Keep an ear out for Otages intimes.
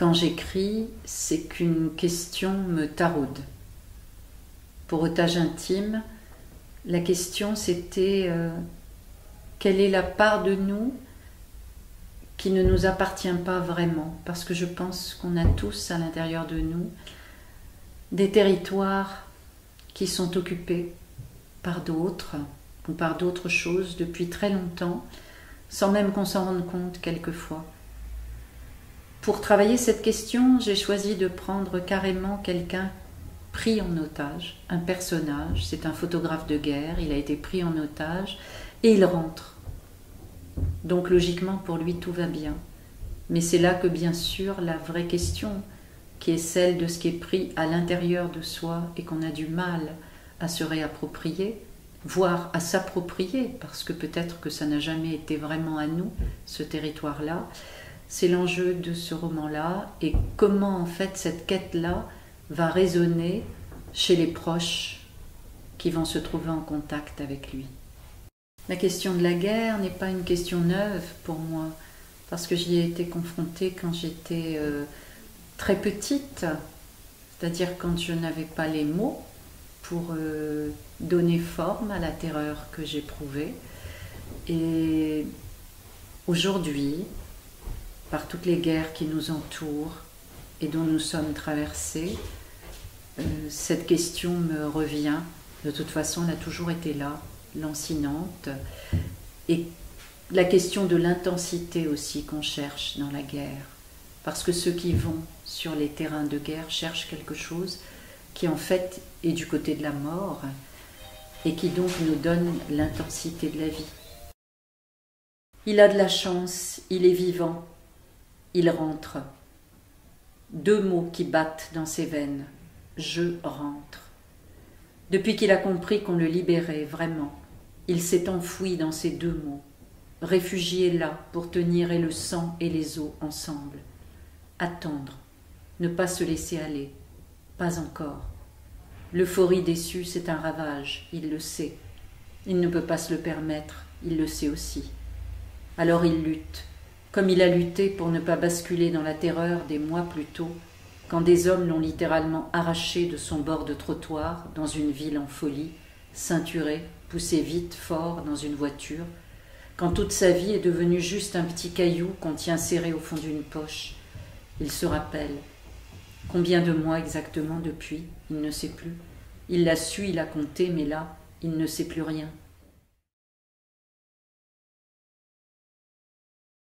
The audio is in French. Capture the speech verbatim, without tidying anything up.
Quand j'écris, c'est qu'une question me taraude. Pour Otages intimes, la question c'était euh, quelle est la part de nous qui ne nous appartient pas vraiment, parce que je pense qu'on a tous à l'intérieur de nous des territoires qui sont occupés par d'autres ou par d'autres choses depuis très longtemps, sans même qu'on s'en rende compte quelquefois. Pour travailler cette question, j'ai choisi de prendre carrément quelqu'un pris en otage, un personnage, c'est un photographe de guerre, il a été pris en otage et il rentre. Donc logiquement pour lui tout va bien. Mais c'est là que bien sûr la vraie question, qui est celle de ce qui est pris à l'intérieur de soi et qu'on a du mal à se réapproprier, voire à s'approprier, parce que peut-être que ça n'a jamais été vraiment à nous, ce territoire-là, c'est l'enjeu de ce roman-là, et comment en fait cette quête-là va résonner chez les proches qui vont se trouver en contact avec lui. La question de la guerre n'est pas une question neuve pour moi, parce que j'y ai été confrontée quand j'étais euh, très petite, c'est-à-dire quand je n'avais pas les mots pour euh, donner forme à la terreur que j'éprouvais. Et aujourd'hui, par toutes les guerres qui nous entourent et dont nous sommes traversés, euh, cette question me revient. De toute façon, elle a toujours été là, lancinante. Et la question de l'intensité aussi qu'on cherche dans la guerre. Parce que ceux qui vont sur les terrains de guerre cherchent quelque chose qui en fait est du côté de la mort et qui donc nous donne l'intensité de la vie. Il a de la chance, il est vivant, il rentre. Deux mots qui battent dans ses veines, je rentre. Depuis qu'il a compris qu'on le libérait vraiment, il s'est enfoui dans ces deux mots, réfugié là pour tenir et le sang et les os ensemble. Attendre, ne pas se laisser aller, pas encore. L'euphorie déçue, c'est un ravage, il le sait. Il ne peut pas se le permettre, il le sait aussi. Alors il lutte, comme il a lutté pour ne pas basculer dans la terreur des mois plus tôt, quand des hommes l'ont littéralement arraché de son bord de trottoir dans une ville en folie, ceinturé, poussé vite, fort, dans une voiture, quand toute sa vie est devenue juste un petit caillou qu'on tient serré au fond d'une poche. Il se rappelle. Combien de mois exactement depuis, il ne sait plus. Il l'a su, il a compté, mais là, il ne sait plus rien.